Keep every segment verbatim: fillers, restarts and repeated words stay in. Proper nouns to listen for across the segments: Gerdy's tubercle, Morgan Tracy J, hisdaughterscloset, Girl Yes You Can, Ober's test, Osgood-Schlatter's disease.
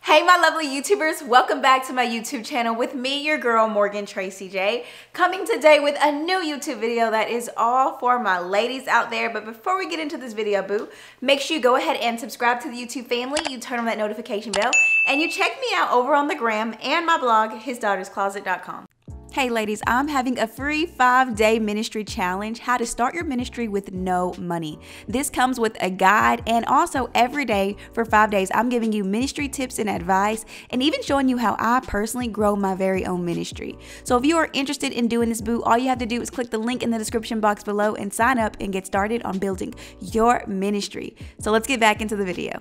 Hey my lovely YouTubers, welcome back to my YouTube channel with me, your girl Morgan Tracy J, coming today with a new YouTube video that is all for my ladies out there. But before we get into this video, boo, make sure you go ahead and subscribe to the YouTube family, you turn on that notification bell, and you check me out over on the gram and my blog, his daughters closet dot com. Hey ladies, I'm having a free five day ministry challenge, how to start your ministry with no money. This comes with a guide, and also every day for five days, I'm giving you ministry tips and advice, and even showing you how I personally grow my very own ministry. So if you are interested in doing this, boo, all you have to do is click the link in the description box below and sign up and get started on building your ministry. So let's get back into the video.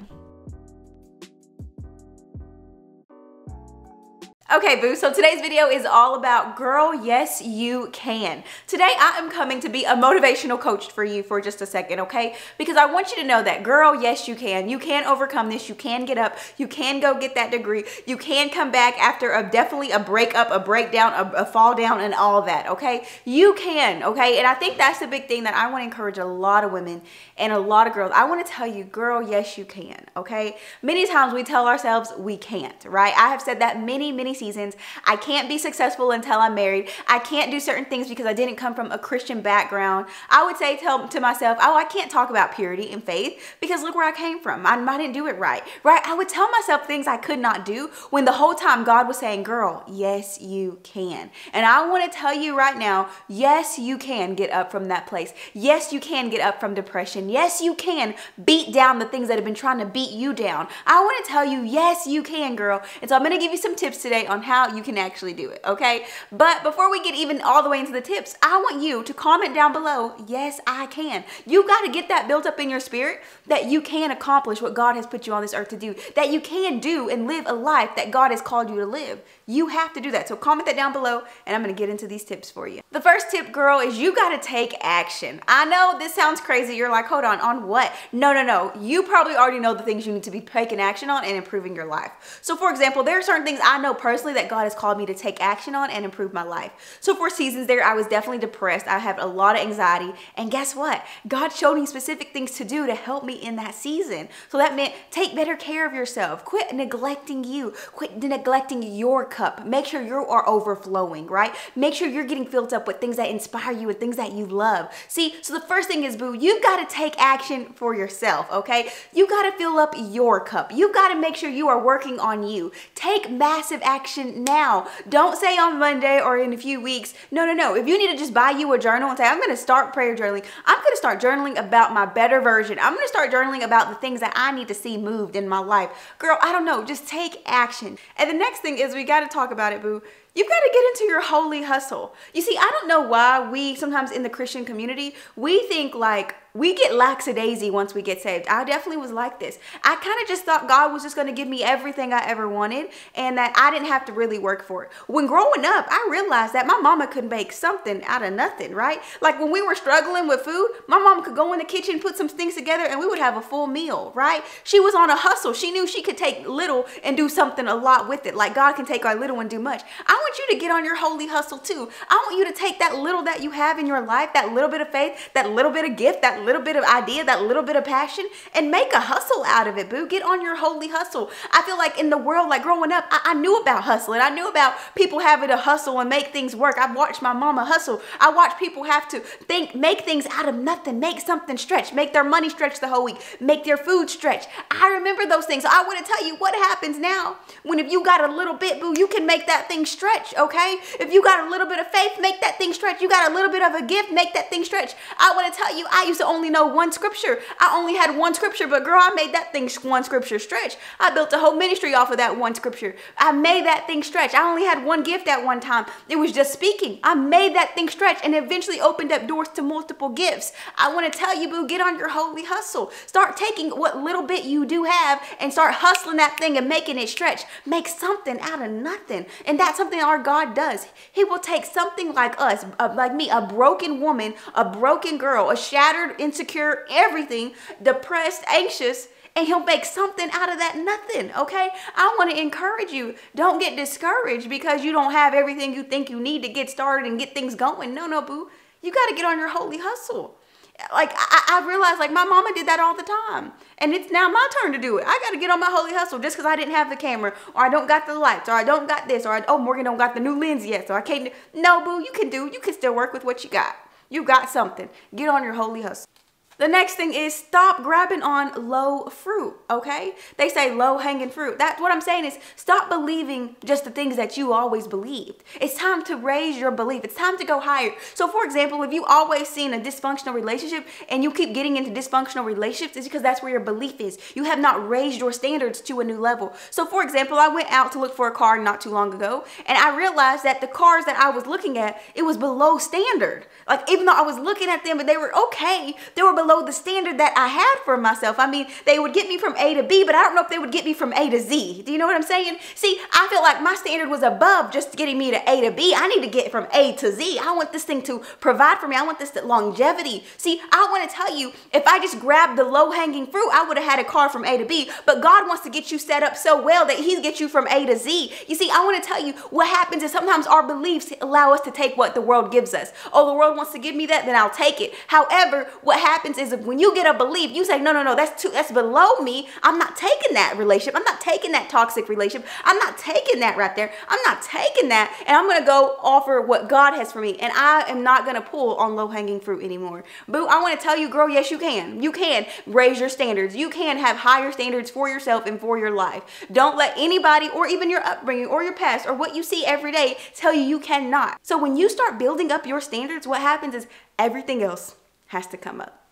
Okay boo, so today's video is all about Girl Yes You Can. Today I am coming to be a motivational coach for you for just a second, okay? Because I want you to know that girl, yes you can. You can overcome this, you can get up, you can go get that degree, you can come back after a definitely a breakup, a breakdown, a, a fall down and all that, okay? You can, okay? And I think that's the big thing that I wanna encourage a lot of women and a lot of girls. I wanna tell you, girl, yes you can, okay? Many times we tell ourselves we can't, right? I have said that many, many seasons. I can't be successful until I'm married. I can't do certain things because I didn't come from a Christian background. I would say tell to myself, oh, I can't talk about purity and faith because look where I came from. I, I didn't do it right, right? I would tell myself things I could not do when the whole time God was saying, girl, yes, you can. And I want to tell you right now, yes, you can get up from that place. Yes, you can get up from depression. Yes, you can beat down the things that have been trying to beat you down. I want to tell you, yes, you can, girl. And so I'm going to give you some tips today on how you can actually do it, okay? But before we get even all the way into the tips, I want you to comment down below, yes, I can. You got to get that built up in your spirit that you can accomplish what God has put you on this earth to do, that you can do and live a life that God has called you to live. You have to do that. So comment that down below, and I'm going to get into these tips for you. The first tip, girl, is you got to take action. I know this sounds crazy. You're like, hold on, on what? No, no, no. You probably already know the things you need to be taking action on and improving your life. So for example, there are certain things I know personally Personally, that God has called me to take action on and improve my life. So for seasons there, I was definitely depressed. I had a lot of anxiety, and guess what? God showed me specific things to do to help me in that season. So that meant take better care of yourself. Quit neglecting you. Quit neglecting your cup. Make sure you are overflowing, right? Make sure you're getting filled up with things that inspire you and things that you love. See, so the first thing is, boo, you've got to take action for yourself, okay? You got to fill up your cup. You got to make sure you are working on you. Take massive action now. Don't say on Monday or in a few weeks. No, no, no. If you need to just buy you a journal and say, I'm going to start prayer journaling. I'm going to start journaling about my better version. I'm going to start journaling about the things that I need to see moved in my life. Girl, I don't know. Just take action. And the next thing is we got to talk about it, boo. You've got to get into your holy hustle. You see, I don't know why we sometimes in the Christian community, we think like we get lackadaisy once we get saved. I definitely was like this. I kind of just thought God was just going to give me everything I ever wanted and that I didn't have to really work for it. When growing up, I realized that my mama could make something out of nothing, right? Like when we were struggling with food, my mom could go in the kitchen, put some things together, and we would have a full meal, right? She was on a hustle. She knew she could take little and do something a lot with it. Like God can take our little and do much. I I want you to get on your holy hustle too. I want you to take that little that you have in your life, that little bit of faith, that little bit of gift, that little bit of idea, that little bit of passion, and make a hustle out of it, boo. Get on your holy hustle. I feel like in the world, like growing up, I, I knew about hustling. I knew about people having to hustle and make things work. I've watched my mama hustle. I watched people have to think, make things out of nothing, make something stretch, make their money stretch the whole week, make their food stretch. I remember those things. So I want to tell you what happens now when if you got a little bit, boo, you can make that thing stretch. Okay? If you got a little bit of faith, make that thing stretch. You got a little bit of a gift, make that thing stretch. I want to tell you, I used to only know one scripture. I only had one scripture, but girl, I made that thing one scripture stretch. I built a whole ministry off of that one scripture. I made that thing stretch. I only had one gift at one time. It was just speaking. I made that thing stretch and eventually opened up doors to multiple gifts. I want to tell you, boo, get on your holy hustle. Start taking what little bit you do have and start hustling that thing and making it stretch. Make something out of nothing. And that's something our God does. He will take something like us, uh, like me, a broken woman, a broken girl, a shattered, insecure, everything, depressed, anxious, and he'll make something out of that nothing, okay? I want to encourage you. Don't get discouraged because you don't have everything you think you need to get started and get things going. No, no, boo. You got to get on your holy hustle. Like, I, I realized, like, my mama did that all the time. And it's now my turn to do it. I got to get on my holy hustle just because I didn't have the camera, or I don't got the lights, or I don't got this, or, I, oh, Morgan don't got the new lens yet, so I can't. No, boo, you can do. You can still work with what you got. You got something. Get on your holy hustle. The next thing is stop grabbing on low fruit, okay? They say low hanging fruit. That's what I'm saying is stop believing just the things that you always believed. It's time to raise your belief. It's time to go higher. So for example, if you always seen a dysfunctional relationship and you keep getting into dysfunctional relationships, it's because that's where your belief is. You have not raised your standards to a new level. So for example, I went out to look for a car not too long ago, and I realized that the cars that I was looking at, it was below standard. Like, even though I was looking at them, but they were okay, they were below the standard that I had for myself. I mean, they would get me from A to B, but I don't know if they would get me from A to Z. Do you know what I'm saying? See, I feel like my standard was above just getting me to A to B. I need to get from A to Z. I want this thing to provide for me. I want this longevity. See, I want to tell you, if I just grabbed the low-hanging fruit, I would have had a car from A to B, but God wants to get you set up so well that He's get you from A to Z. You see, I want to tell you what happens is sometimes our beliefs allow us to take what the world gives us. Oh, the world wants to give me that, then I'll take it. However, what happens is when you get a belief, you say, no, no, no, that's too, that's below me. I'm not taking that relationship. I'm not taking that toxic relationship. I'm not taking that right there. I'm not taking that. And I'm going to go offer what God has for me. And I am not going to pull on low hanging fruit anymore. Boo, I want to tell you, girl, yes, you can. You can raise your standards. You can have higher standards for yourself and for your life. Don't let anybody or even your upbringing or your past or what you see every day tell you you cannot. So when you start building up your standards, what happens is everything else has to come up.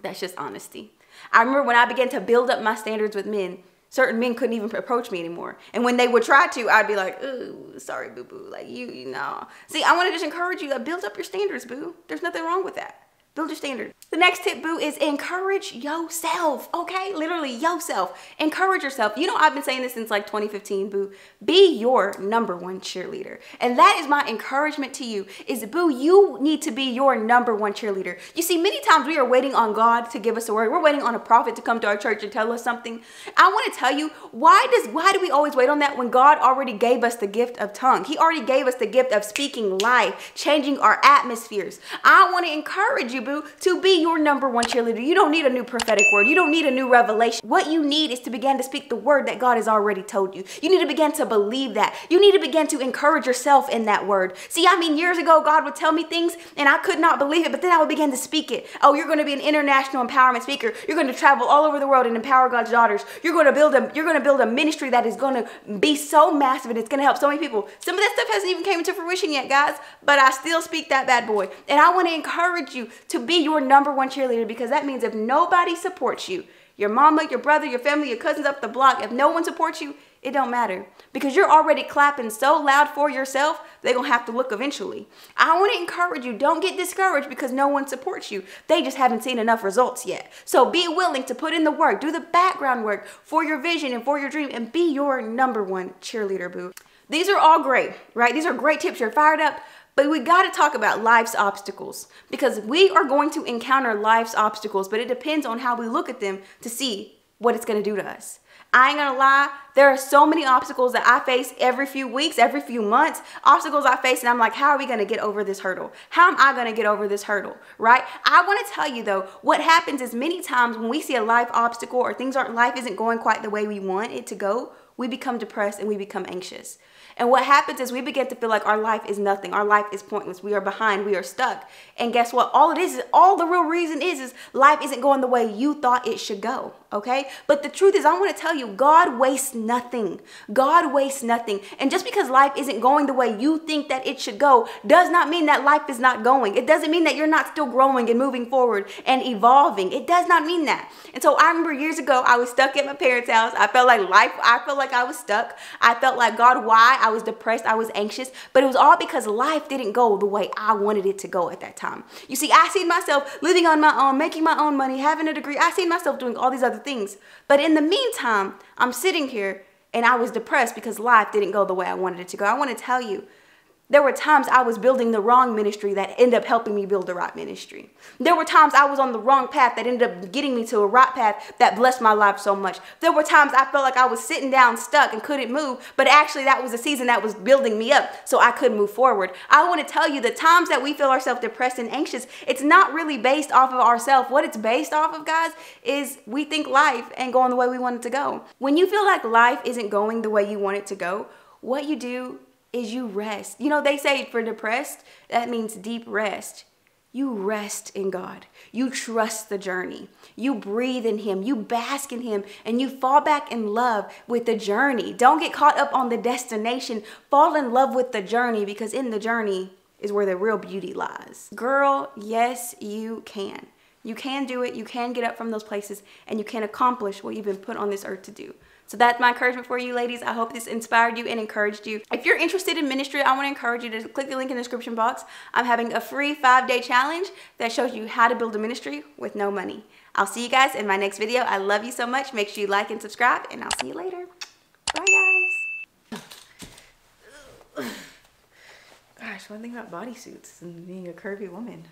That's just honesty. I remember when I began to build up my standards with men, certain men couldn't even approach me anymore. And when they would try to, I'd be like, ooh, sorry, boo-boo. Like, you, you know. See, I want to just encourage you to build up your standards, boo. There's nothing wrong with that. Build your standards. The next tip, boo, is encourage yourself, okay? Literally, yourself. Encourage yourself. You know, I've been saying this since like twenty fifteen, boo. Be your number one cheerleader. And that is my encouragement to you is, boo, you need to be your number one cheerleader. You see, many times we are waiting on God to give us a word. We're waiting on a prophet to come to our church and tell us something. I want to tell you, why does why do we always wait on that when God already gave us the gift of tongue? He already gave us the gift of speaking life, changing our atmospheres. I want to encourage you, to be your number one cheerleader. You don't need a new prophetic word. You don't need a new revelation. What you need is to begin to speak the word that God has already told you. You need to begin to believe that. You need to begin to encourage yourself in that word. See, I mean, years ago, God would tell me things and I could not believe it, but then I would begin to speak it. Oh, you're going to be an international empowerment speaker. You're going to travel all over the world and empower God's daughters. You're going to build a, you're going to build a ministry that is going to be so massive and it's going to help so many people. Some of that stuff hasn't even came into fruition yet, guys, but I still speak that bad boy. And I want to encourage you to be your number one cheerleader, because that means if nobody supports you, your mama, your brother, your family, your cousins up the block, if no one supports you, it don't matter, because you're already clapping so loud for yourself, they're going to have to look eventually. I want to encourage you, don't get discouraged because no one supports you. They just haven't seen enough results yet. So be willing to put in the work, do the background work for your vision and for your dream, and be your number one cheerleader, boo. These are all great, right? These are great tips. You're fired up. But we got to talk about life's obstacles, because we are going to encounter life's obstacles, but it depends on how we look at them to see what it's going to do to us. I ain't gonna lie, there are so many obstacles that I face every few weeks, every few months, obstacles I face, and I'm like, how are we gonna get over this hurdle? How am I gonna get over this hurdle, right? I wanna tell you though, what happens is many times when we see a life obstacle or things aren't, life isn't going quite the way we want it to go, we become depressed and we become anxious. And what happens is we begin to feel like our life is nothing. Our life is pointless. We are behind. We are stuck. And guess what? All it is, is all the real reason is, is life isn't going the way you thought it should go. Okay. But the truth is, I want to tell you, God wastes nothing. God wastes nothing. And just because life isn't going the way you think that it should go does not mean that life is not going. It doesn't mean that you're not still growing and moving forward and evolving. It does not mean that. And so I remember years ago, I was stuck at my parents' house. I felt like life, I felt like I was stuck. I felt like, God, why? I was depressed. I was anxious, but it was all because life didn't go the way I wanted it to go at that time. You see, I seen myself living on my own, making my own money, having a degree. I seen myself doing all these other things. But in the meantime, I'm sitting here and I was depressed because life didn't go the way I wanted it to go. I want to tell you, There were times I was building the wrong ministry that ended up helping me build the right ministry. There were times I was on the wrong path that ended up getting me to a right path that blessed my life so much. There were times I felt like I was sitting down stuck and couldn't move, but actually that was a season that was building me up so I could move forward. I want to tell you the times that we feel ourselves depressed and anxious, it's not really based off of ourselves. What it's based off of, guys, is we think life ain't going the way we want it to go. When you feel like life isn't going the way you want it to go, what you do is you rest. You know, they say for depressed, that means deep rest. You rest in God. You trust the journey. You breathe in Him. You bask in Him. And you fall back in love with the journey. Don't get caught up on the destination. Fall in love with the journey, because in the journey is where the real beauty lies. Girl, yes, you can. You can do it. You can get up from those places. And you can accomplish what you've been put on this earth to do. So that's my encouragement for you, ladies. I hope this inspired you and encouraged you. If you're interested in ministry, I want to encourage you to click the link in the description box. I'm having a free five-day challenge that shows you how to build a ministry with no money. I'll see you guys in my next video. I love you so much. Make sure you like and subscribe, and I'll see you later. Bye, guys. Gosh, one thing about bodysuits and being a curvy woman.